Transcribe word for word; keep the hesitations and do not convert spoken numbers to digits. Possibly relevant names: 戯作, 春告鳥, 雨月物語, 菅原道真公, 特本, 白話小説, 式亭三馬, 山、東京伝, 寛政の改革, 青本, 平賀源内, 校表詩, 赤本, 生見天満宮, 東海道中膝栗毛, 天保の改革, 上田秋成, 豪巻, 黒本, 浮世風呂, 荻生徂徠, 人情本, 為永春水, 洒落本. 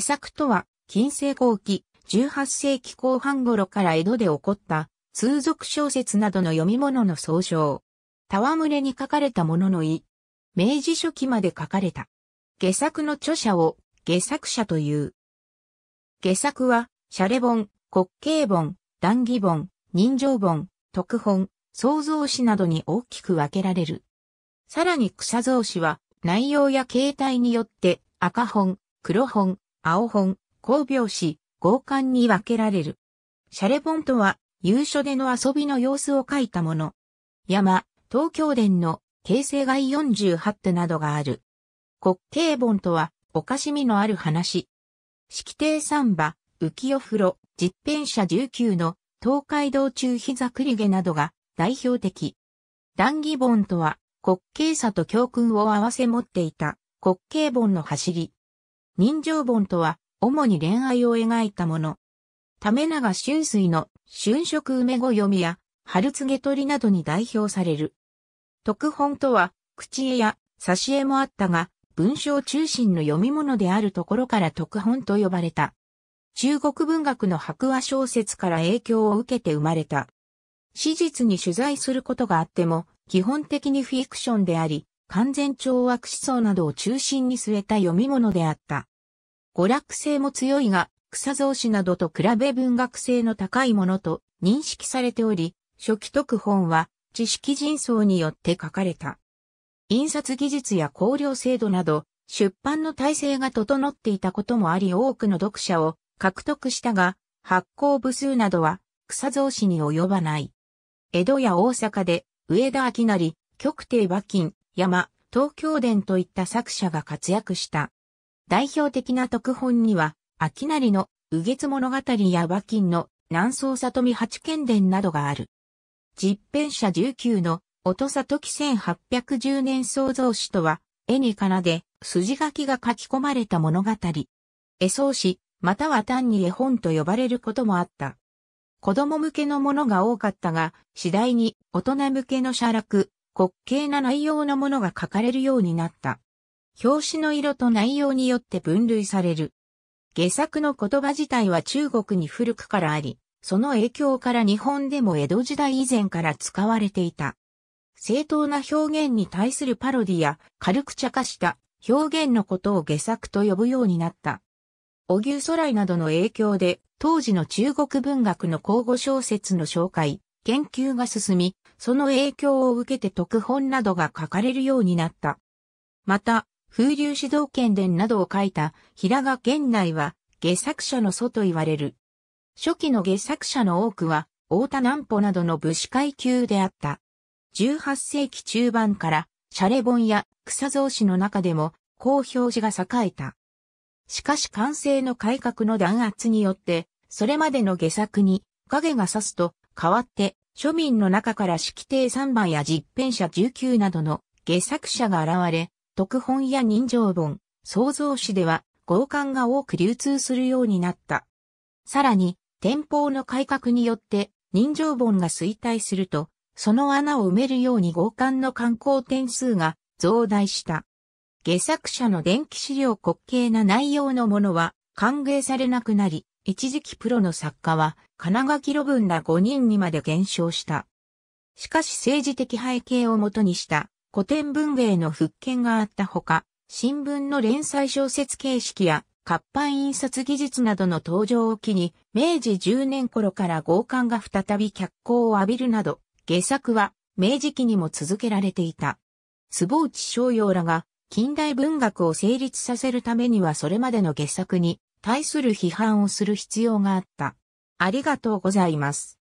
下作とは、近世後期、じゅうはっせいきこう半頃から江戸で起こった、通俗小説などの読み物の総称。戯れに書かれたものの意。明治初期まで書かれた。下作の著者を、下作者という。下作は、洒落本、滑稽本、談義本、人情本、特本、創造詩などに大きく分けられる。さらに草草詩は、内容や形態によって、赤本、黒本、青本、校描詩、豪巻に分けられる。洒落本とは、遊所での遊びの様子を書いたもの。山、東京伝の、形成外よんじゅうはちてなどがある。滑稽本とは、おかしみのある話。式亭三馬、浮世風呂、十返舎じゅうきゅうの、東海道中膝栗毛などが代表的。談義本とは、滑稽さと教訓を合わせ持っていた、滑稽本の走り。人情本とは、主に恋愛を描いたもの。為永春水の、春色梅子読みや、春告鳥などに代表される。特本とは、口絵や、挿絵もあったが、文章中心の読み物であるところから特本と呼ばれた。中国文学の白話小説から影響を受けて生まれた。史実に取材することがあっても、基本的にフィクションであり、完全懲悪思想などを中心に据えた読み物であった。娯楽性も強いが、草草詩などと比べ文学性の高いものと認識されており、初期特本は知識人層によって書かれた。印刷技術や考慮制度など、出版の体制が整っていたこともあり多くの読者を獲得したが、発行部数などは草草詩に及ばない。江戸や大阪で、上田明成、曲亭馬琴、山、東京伝といった作者が活躍した。代表的な特本には、明成の雨月物語や馬琴の南総里見八犬伝などがある。十返舎じゅうきゅうの音里記せんはっぴゃくじゅうねん創造詩とは、絵に仮名で筋書きが書き込まれた物語。絵草詩、または単に絵本と呼ばれることもあった。子供向けのものが多かったが、次第に大人向けの写楽、滑稽な内容のものが書かれるようになった。表紙の色と内容によって分類される。下作の言葉自体は中国に古くからあり、その影響から日本でも江戸時代以前から使われていた。正当な表現に対するパロディや軽く茶化した表現のことを下作と呼ぶようになった。荻生徂徠などの影響で当時の中国文学の口語小説の紹介、研究が進み、その影響を受けて特本などが書かれるようになった。また、風流志道剣伝などを書いた平賀源内は下作者の祖と言われる。初期の下作者の多くは太田南畝などの武士階級であった。じゅうはっせいき中盤から、洒落本や草草詩の中でも、校表詩が栄えた。しかし寛政の改革の弾圧によって、それまでの下作に影が差すと、代わって、庶民の中から式亭三馬や十返舎じゅうきゅうなどの下作者が現れ、特本や人情本、創造詩では、豪巻が多く流通するようになった。さらに、天保の改革によって、人情本が衰退すると、その穴を埋めるように豪巻の刊行点数が増大した。下作者の伝記資料滑稽な内容のものは歓迎されなくなり、一時期プロの作家は、金垣露文らごにんにまで減少した。しかし政治的背景をもとにした古典文芸の復権があったほか、新聞の連載小説形式や活版印刷技術などの登場を機に、めいじじゅうねん頃から豪巻が再び脚光を浴びるなど、下作は明治期にも続けられていた。坪内逍遙らが近代文学を成立させるためにはそれまでの下作に対する批判をする必要があった。ありがとうございます。